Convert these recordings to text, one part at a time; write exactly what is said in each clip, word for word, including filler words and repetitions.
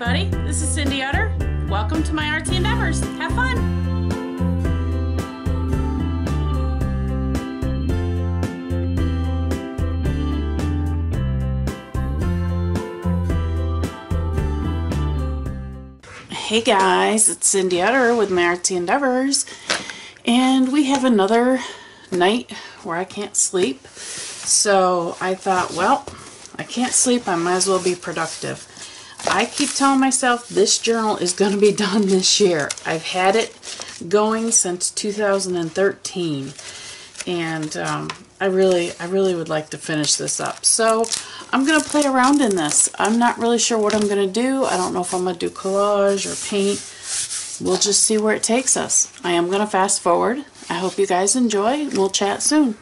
everybody. This is Cindy Utter. Welcome to My Artsy Endeavors. Have fun. Hey guys, it's Cindy Utter with My Artsy Endeavors, and we have another night where I can't sleep. So I thought, well, I can't sleep, I might as well be productive. I keep telling myself this journal is going to be done this year. I've had it going since two thousand thirteen, and um, I really, I really would like to finish this up. So I'm going to play around in this. I'm not really sure what I'm going to do. I don't know if I'm going to do collage or paint. We'll just see where it takes us. I am going to fast forward. I hope you guys enjoy. We'll chat soon.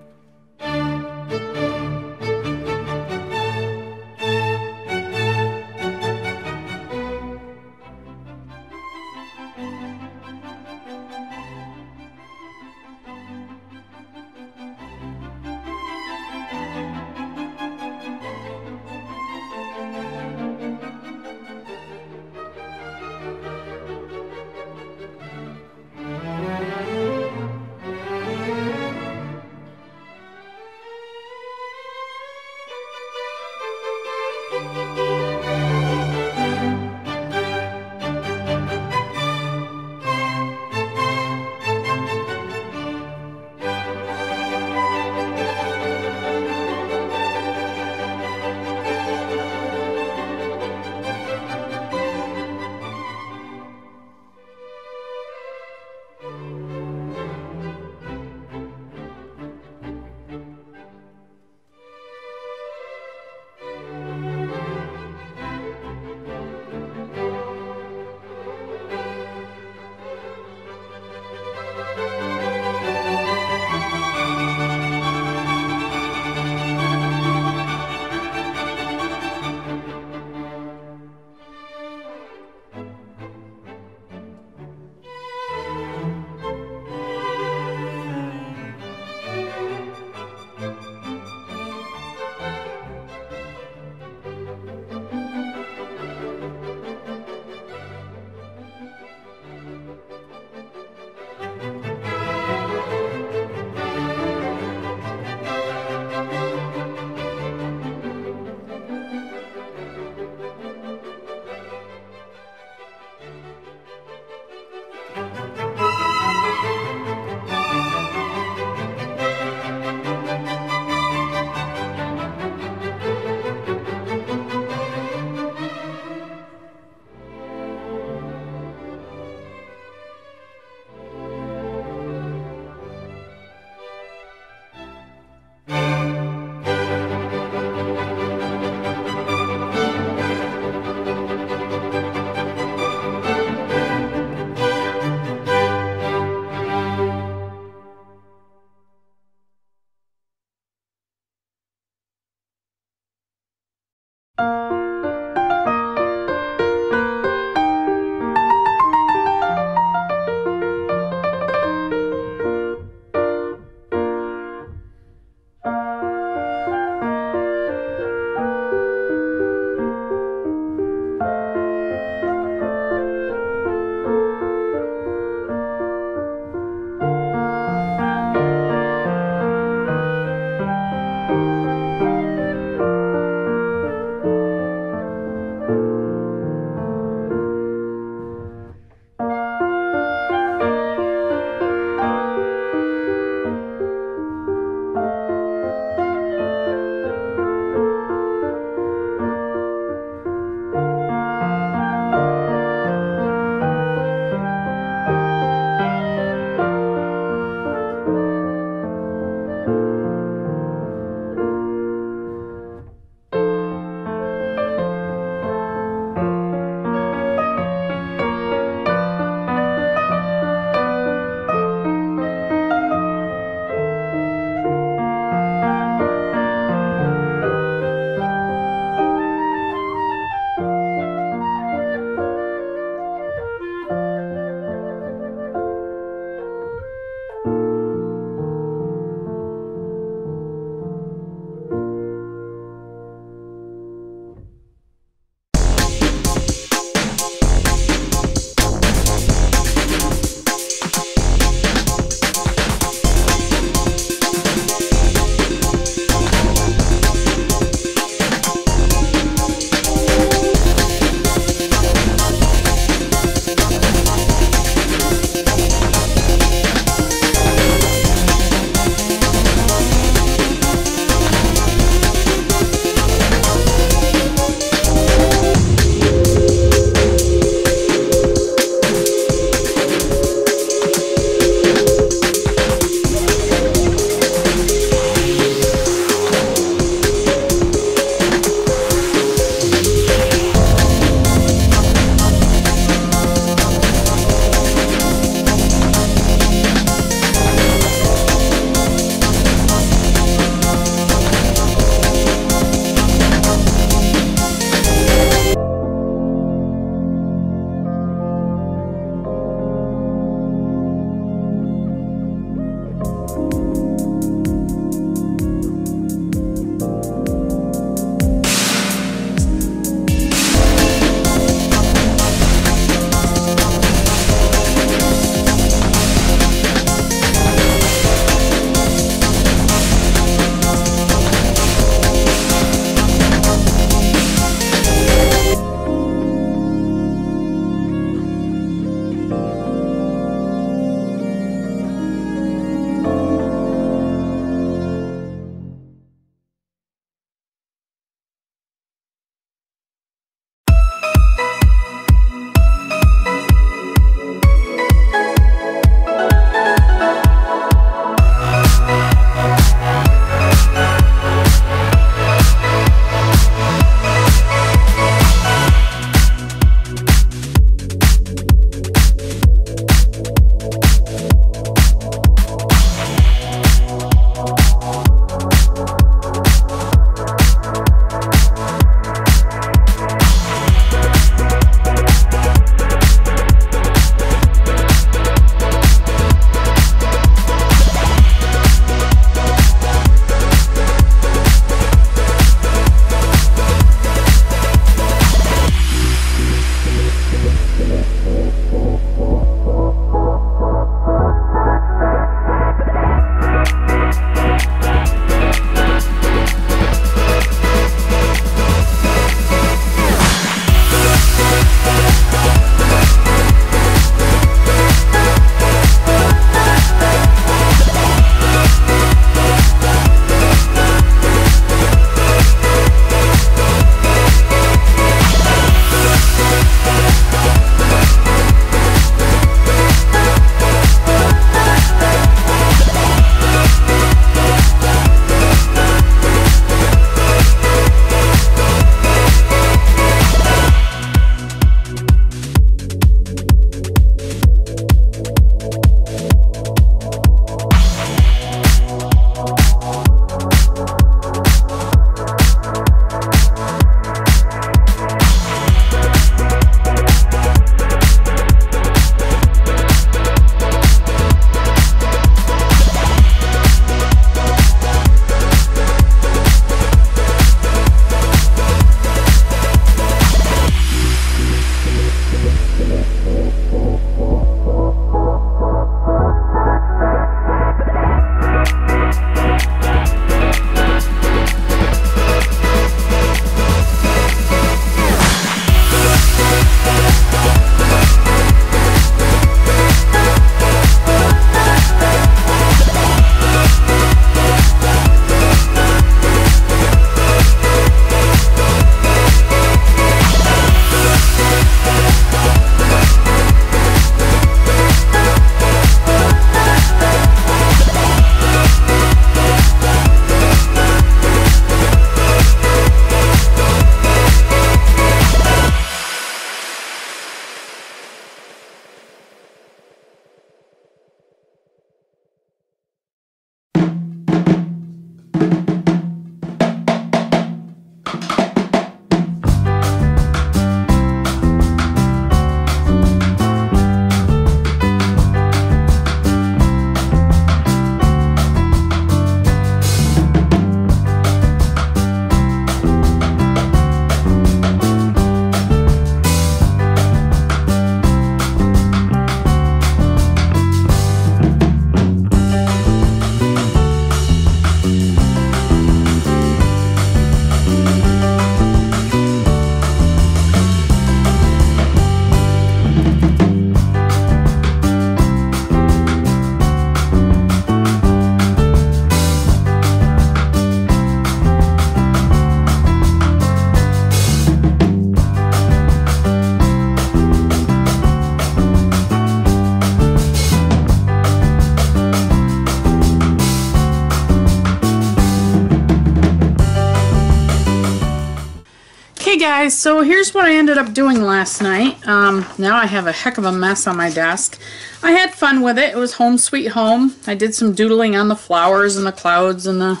Guys, so here's what I ended up doing last night. Um, now I have a heck of a mess on my desk. I had fun with it. It was home sweet home. I did some doodling on the flowers and the clouds and the,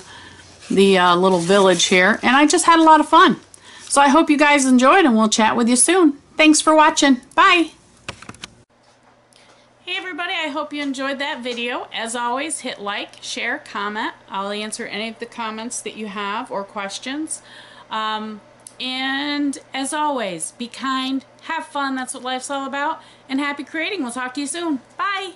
the uh, little village here, and I just had a lot of fun. So I hope you guys enjoyed, and we'll chat with you soon. Thanks for watching. Bye! Hey everybody, I hope you enjoyed that video. As always, hit like, share, comment. I'll answer any of the comments that you have or questions. Um, And as always, be kind, have fun, that's what life's all about, and happy creating. We'll talk to you soon. Bye!